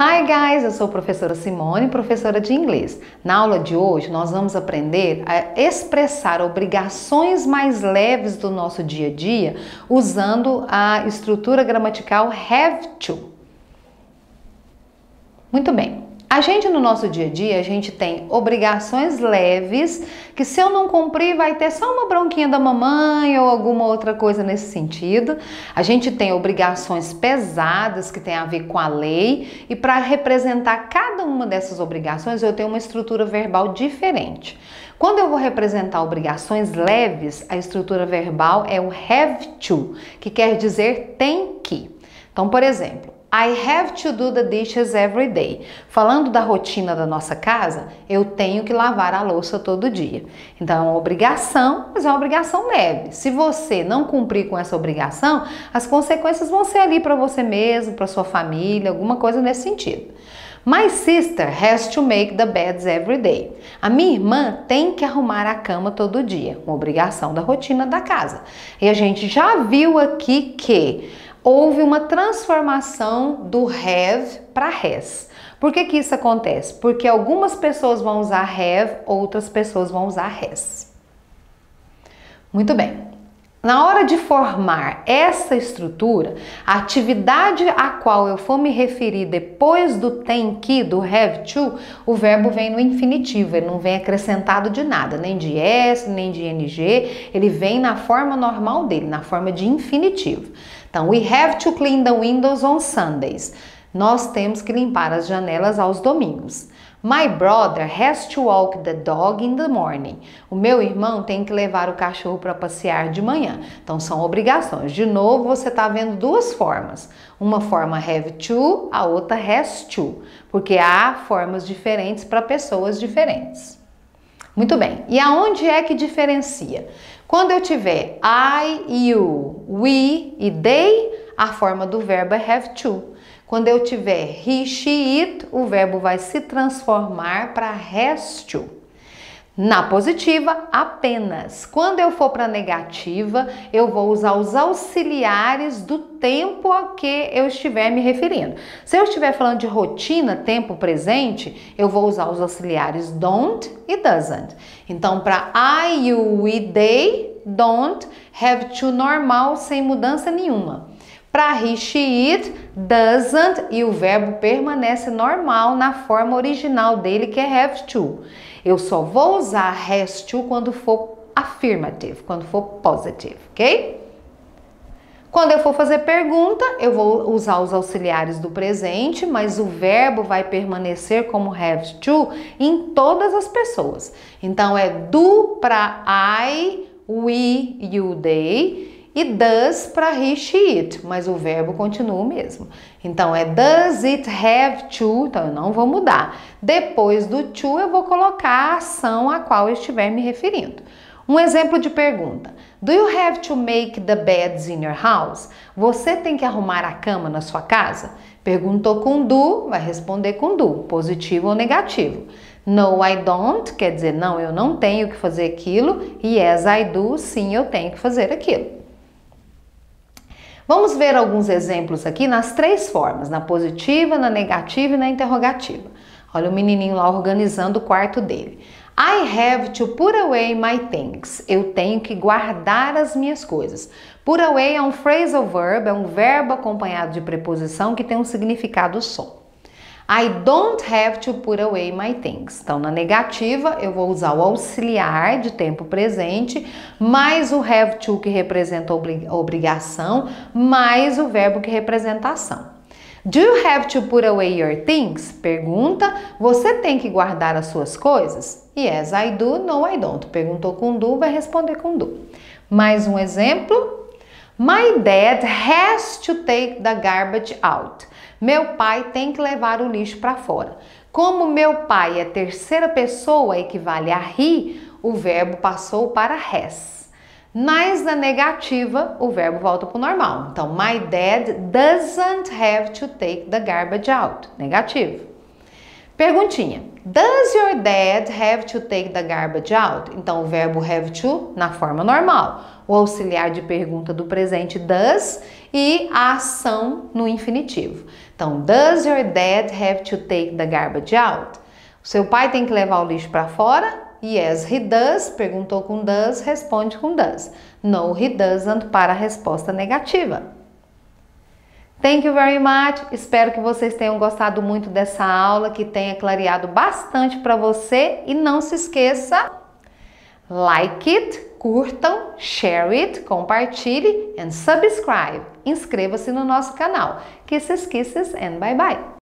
Hi guys, eu sou a professora Simone, professora de inglês. Na aula de hoje nós vamos aprender a expressar obrigações mais leves do nosso dia a dia usando a estrutura gramatical have to. Muito bem. A gente no nosso dia a dia, a gente tem obrigações leves, que se eu não cumprir vai ter só uma bronquinha da mamãe ou alguma outra coisa nesse sentido. A gente tem obrigações pesadas que tem a ver com a lei e para representar cada uma dessas obrigações eu tenho uma estrutura verbal diferente. Quando eu vou representar obrigações leves, a estrutura verbal é o have to, que quer dizer tem que. Então, por exemplo, I have to do the dishes every day. Falando da rotina da nossa casa, eu tenho que lavar a louça todo dia. Então, é uma obrigação, mas é uma obrigação leve. Se você não cumprir com essa obrigação, as consequências vão ser ali para você mesmo, para sua família, alguma coisa nesse sentido. My sister has to make the beds every day. A minha irmã tem que arrumar a cama todo dia. Uma obrigação da rotina da casa. E a gente já viu aqui que houve uma transformação do have para has. Por que isso acontece? Porque algumas pessoas vão usar have, outras pessoas vão usar has. Muito bem. Na hora de formar essa estrutura, a atividade a qual eu for me referir depois do tem que, do have to, o verbo vem no infinitivo, ele não vem acrescentado de nada, nem de S, nem de NG, ele vem na forma normal dele, na forma de infinitivo. Então, we have to clean the windows on Sundays. Nós temos que limpar as janelas aos domingos. My brother has to walk the dog in the morning. O meu irmão tem que levar o cachorro para passear de manhã. Então, são obrigações. De novo, você está vendo duas formas. Uma forma have to, a outra has to. Porque há formas diferentes para pessoas diferentes. Muito bem. E aonde é que diferencia? Quando eu tiver I, you, we e they, a forma do verbo é have to. Quando eu tiver he, she, it, o verbo vai se transformar para has to. Na positiva, apenas. Quando eu for para negativa, eu vou usar os auxiliares do tempo a que eu estiver me referindo. Se eu estiver falando de rotina, tempo presente, eu vou usar os auxiliares don't e doesn't. Então, para I, you, we, they, don't, have to normal, sem mudança nenhuma. Para he, she, it, doesn't e o verbo permanece normal na forma original dele, que é have to. Eu só vou usar has to quando for affirmative, quando for positive, ok? Quando eu for fazer pergunta, eu vou usar os auxiliares do presente, mas o verbo vai permanecer como have to em todas as pessoas. Então, é do para I, we, you, they. E does para he, she, it, mas o verbo continua o mesmo. Então, é does it have to, então eu não vou mudar. Depois do to, eu vou colocar a ação a qual eu estiver me referindo. Um exemplo de pergunta. Do you have to make the beds in your house? Você tem que arrumar a cama na sua casa? Perguntou com do, vai responder com do, positivo ou negativo. No, I don't, quer dizer, não, eu não tenho que fazer aquilo. E yes, I do, sim, eu tenho que fazer aquilo. Vamos ver alguns exemplos aqui nas três formas, na positiva, na negativa e na interrogativa. Olha o menininho lá organizando o quarto dele. I have to put away my things. Eu tenho que guardar as minhas coisas. Put away é um phrasal verb, é um verbo acompanhado de preposição que tem um significado só. I don't have to put away my things. Então, na negativa, eu vou usar o auxiliar de tempo presente, mais o have to, que representa obrigação, mais o verbo que representa ação. Do you have to put away your things? Pergunta, você tem que guardar as suas coisas? Yes, I do. No, I don't. Perguntou com do, vai responder com do. Mais um exemplo. My dad has to take the garbage out. Meu pai tem que levar o lixo para fora. Como meu pai é terceira pessoa, equivale a he, o verbo passou para has. Mas na negativa, o verbo volta para o normal. Então, my dad doesn't have to take the garbage out. Negativo. Perguntinha. Does your dad have to take the garbage out? Então, o verbo have to na forma normal. O auxiliar de pergunta do presente does e a ação no infinitivo. Então, does your dad have to take the garbage out? O seu pai tem que levar o lixo para fora? Yes, he does. Perguntou com does, responde com does. No, he doesn't para a resposta negativa. Thank you very much. Espero que vocês tenham gostado muito dessa aula, que tenha clareado bastante para você. E não se esqueça, like it, curtam, share it, compartilhe and subscribe. Inscreva-se no nosso canal. Kisses, kisses and bye bye.